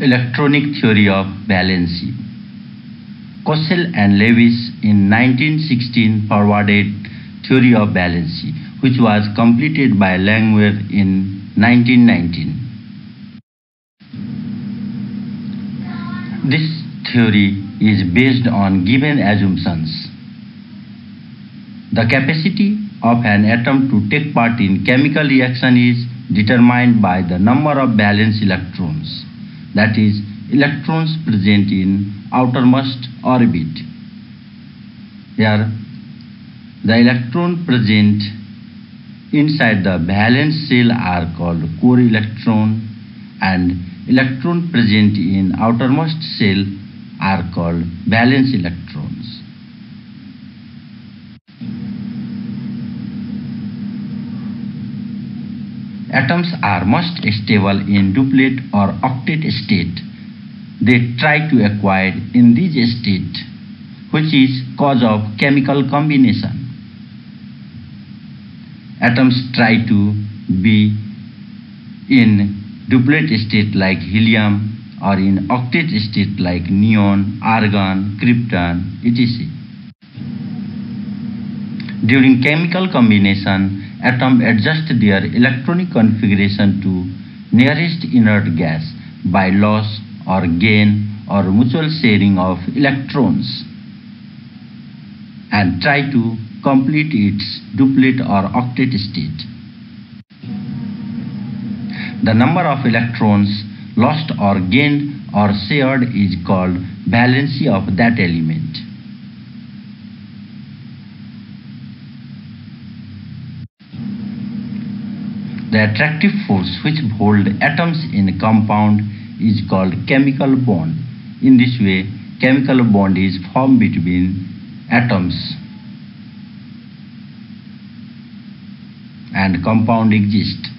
electronic theory of valence. Kossel and Lewis in 1916 forwarded theory of valence, which was completed by Langmuir in 1919. This theory is based on given assumptions. The capacity of an atom to take part in chemical reaction is determined by the number of valence electrons, that is, electrons present in outermost orbit. Here, the electron present inside the valence shell are called core electron, and electron present in outermost shell are called valence electrons. Atoms are most stable in doublet or octet state. They try to acquire in this state, which is cause of chemical combination. Atoms try to be in doublet state like helium, or in octet state like neon, argon, krypton, etc. During chemical combination, atoms adjust their electronic configuration to nearest inert gas by loss or gain or mutual sharing of electrons, and try to complete its doublet or octet state. The number of electrons lost or gained or shared is called valence of that element. The attractive force which holds atoms in a compound is called chemical bond. In this way, chemical bond is formed between atoms and compound exists.